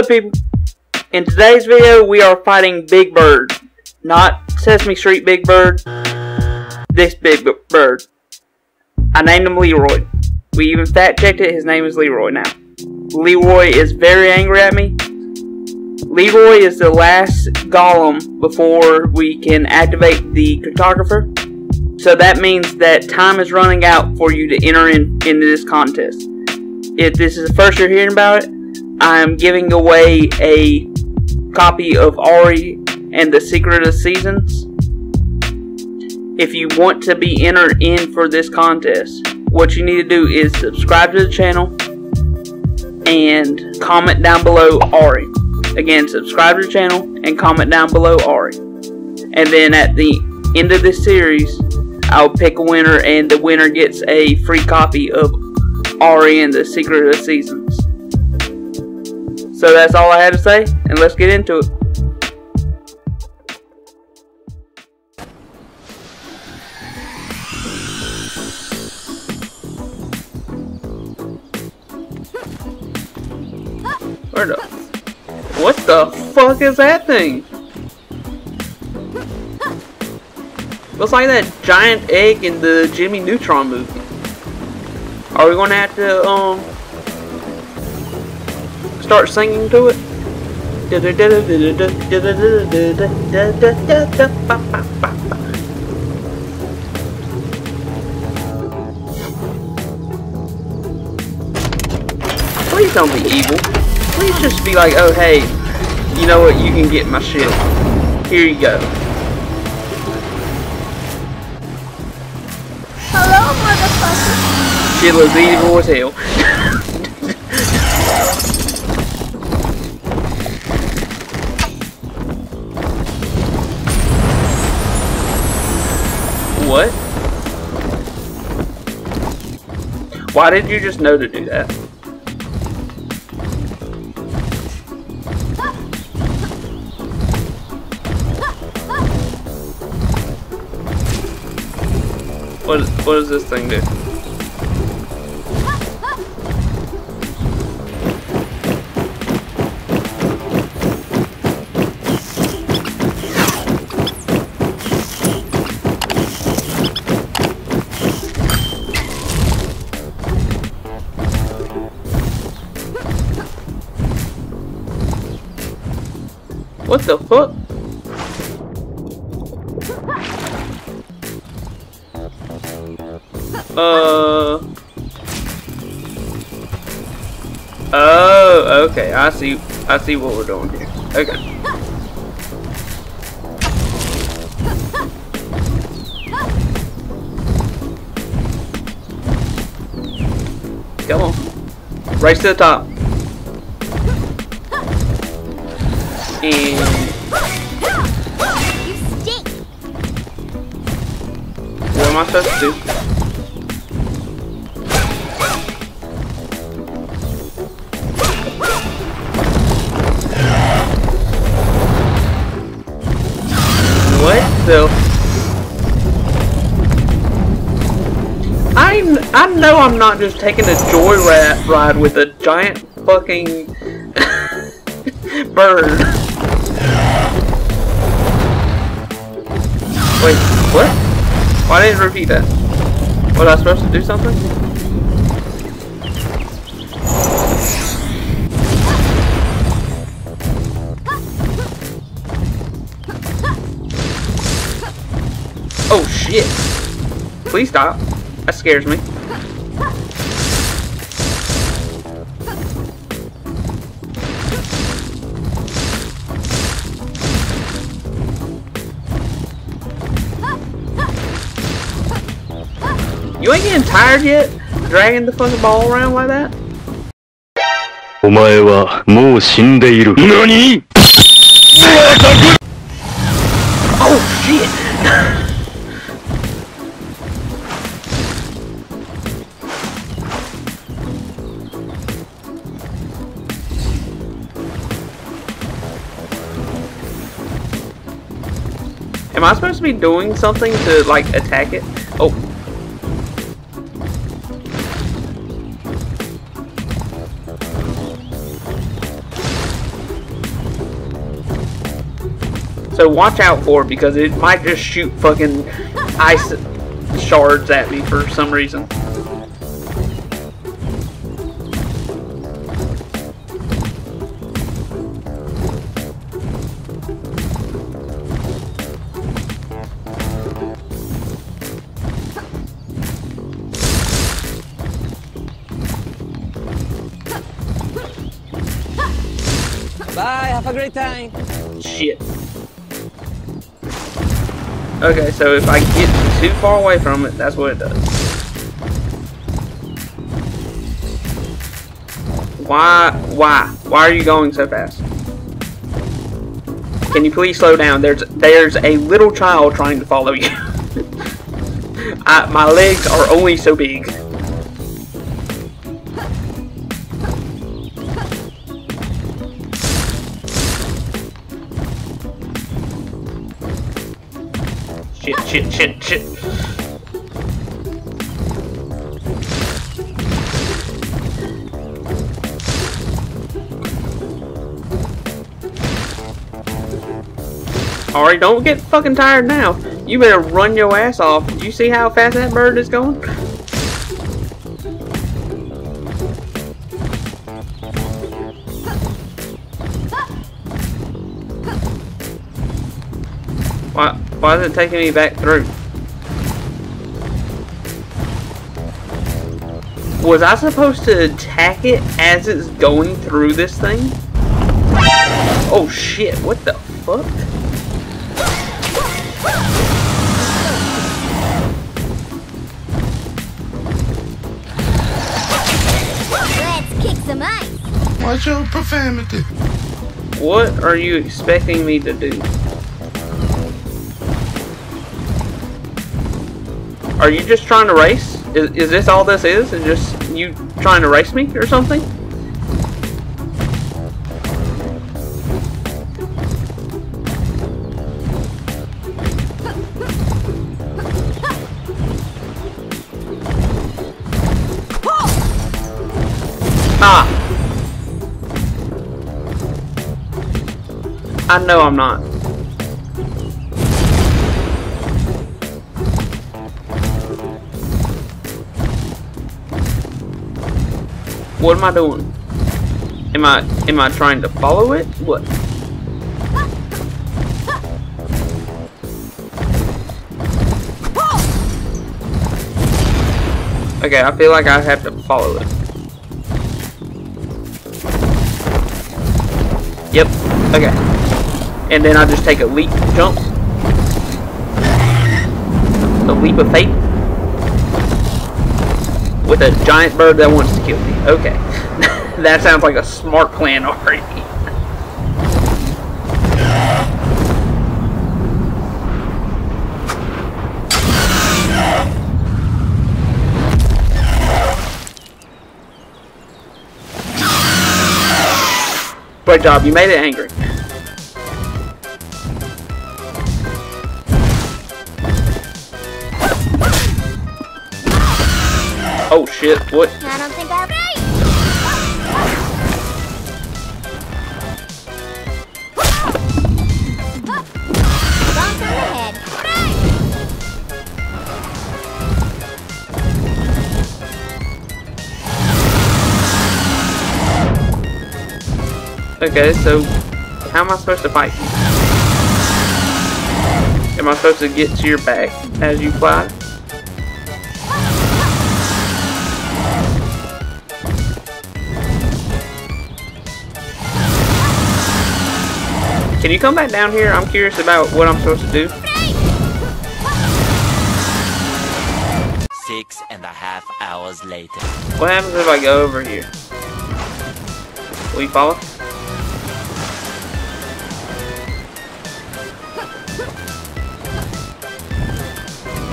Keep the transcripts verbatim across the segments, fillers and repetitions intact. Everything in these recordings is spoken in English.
Hello people, in today's video we are fighting Big Bird, not Sesame Street Big Bird, this Big Bird. I named him Leroy. We even fact checked it, his name is Leroy now. Leroy is very angry at me. Leroy is the last golem before we can activate the cartographer, so that means that time is running out for you to enter in, into this contest. If this is the first you're hearing about it, I am giving away a copy of Ary and the Secret of Seasons. If you want to be entered in for this contest, what you need to do is subscribe to the channel and comment down below Ary. Again, subscribe to the channel and comment down below Ary. And then at the end of this series, I'll pick a winner and the winner gets a free copy of Ary and the Secret of the Seasons. So that's all I had to say, and let's get into it. Where the... What the fuck is that thing? Looks like that giant egg in the Jimmy Neutron movie. Are we gonna have to, um... start singing to it? Please don't be evil. Please just be like, oh hey, you know what, you can get my shit. Here you go. Hello, motherfucker. Shit looks evil as hell. What? Why did you just know to do that? What, what does this thing do? What the fuck? Uh. Oh, okay. I see. I see what we're doing here. Okay. Come on. Race to the top. And. What am I supposed to do? What the? I I know I'm not just taking a joyride ride with a giant fucking bird. Wait, what? Why didn't repeat that? Was I supposed to do something? Oh shit! Please stop. That scares me. You ain't getting tired yet? Dragging the fucking ball around like that? NANI?! Oh shit! Am I supposed to be doing something to like attack it? Oh. So watch out for it, because it might just shoot fucking ice shards at me for some reason. Bye, have a great time. Shit. Okay, so if I get too far away from it, that's what it does. Why? Why? Why are you going so fast? Can you please slow down? There's there's a little child trying to follow you. I, my legs are only so big. Shit, shit, shit. Alright, don't get fucking tired now. You better run your ass off. Do you see how fast that bird is going? What? Why is it taking me back through? Was I supposed to attack it as it's going through this thing? Oh shit, what the fuck? Let's kick some ice. Watch your profanity. What are you expecting me to do? Are you just trying to race? Is, is this all this is? Is just you trying to race me or something? Ah! I know I'm not. What am I doing? Am I am I trying to follow it? What? Okay, I feel like I have to follow it. Yep. Okay. And then I just take a leap jump. The leap of faith. With a giant bird that wants to kill me. Okay. That sounds like a smart plan already. Great job, you made it angry. Oh shit, what? I don't think I'll bounce on the head. Right. Okay, so how am I supposed to fight? Am I supposed to get to your back as you fly? Can you come back down here? I'm curious about what I'm supposed to do. Six and a half hours later. What happens if I go over here? Will you follow?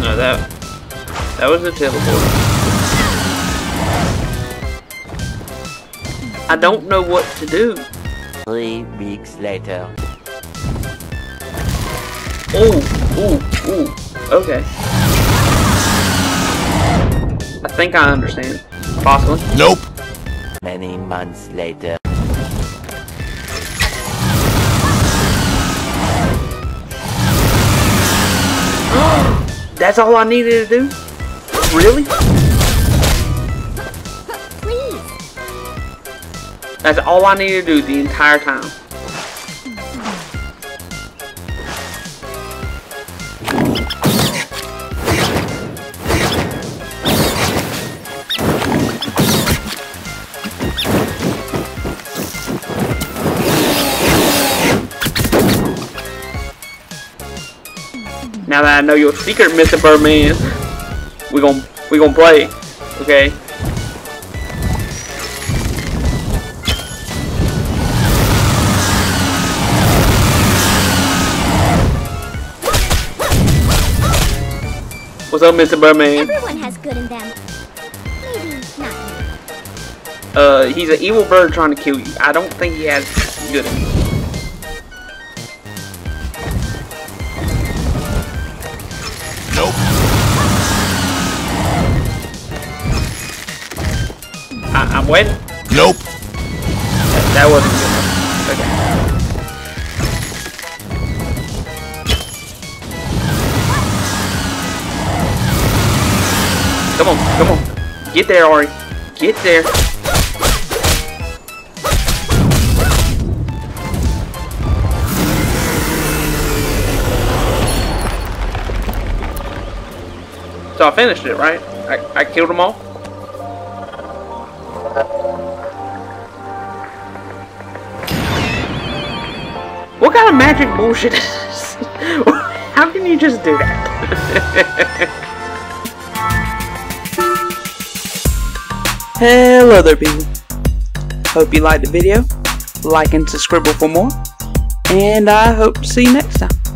No, that that was a teleport. I don't know what to do. Three weeks later. Ooh, ooh, ooh. Okay. I think I understand. Possibly. Nope. Many months later. That's all I needed to do? Really? Please. That's all I needed to do the entire time. Now that I know your secret, Mister Birdman, we're gonna we're gonna play, okay? What's up, Mister Birdman? Everyone has good in them. Maybe not. Uh, he's an evil bird trying to kill you. I don't think he has good in him. I'm waiting. Nope. That, that wasn't good enough. Okay. Come on, come on. Get there, Ary. Get there. So I finished it, right? I, I killed them all? What kind of magic bullshit is this? How can you just do that? Hello there, people. Hope you liked the video. Like and subscribe for more. And I hope to see you next time.